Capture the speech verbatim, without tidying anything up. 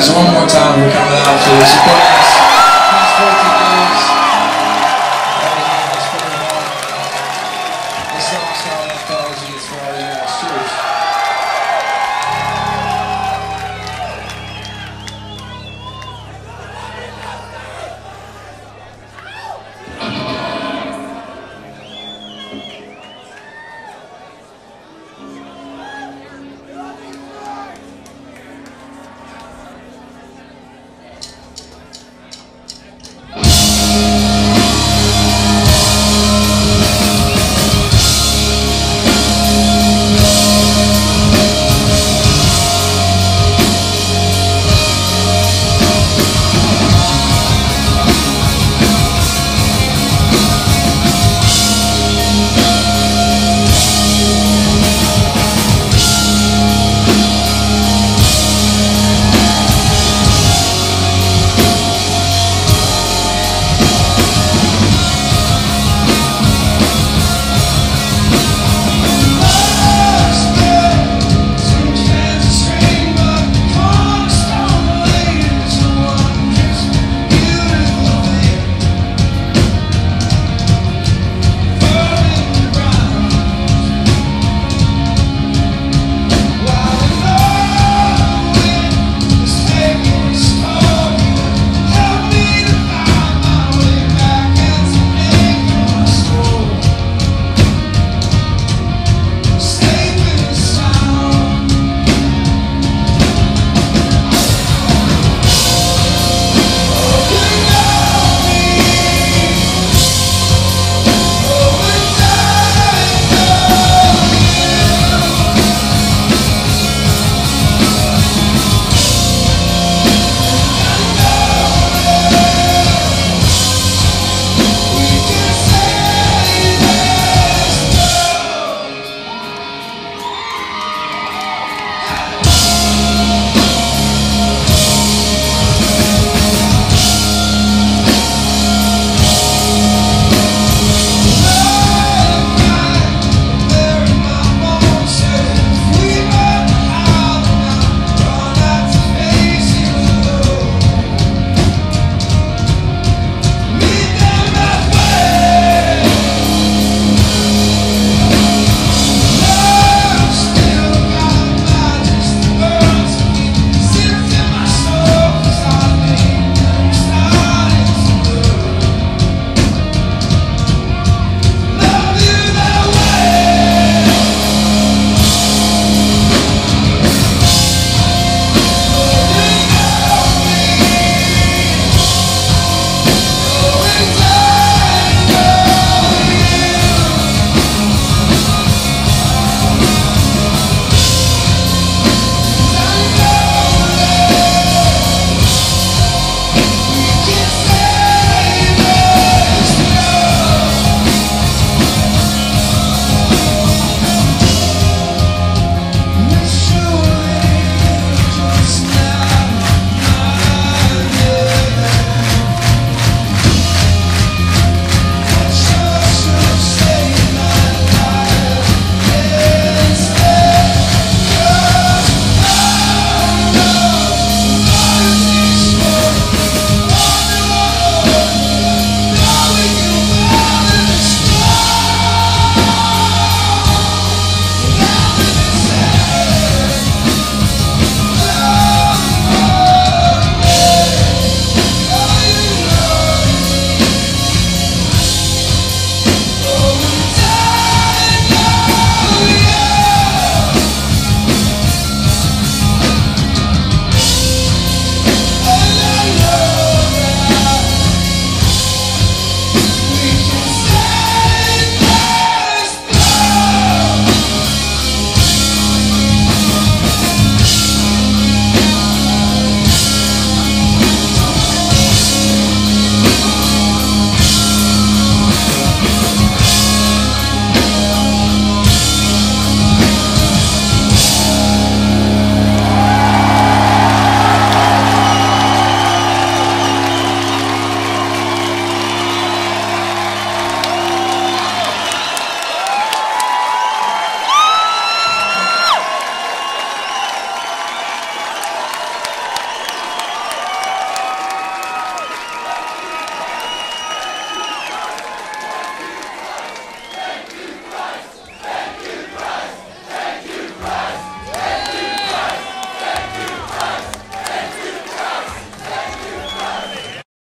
guys one more time for coming out, for your support.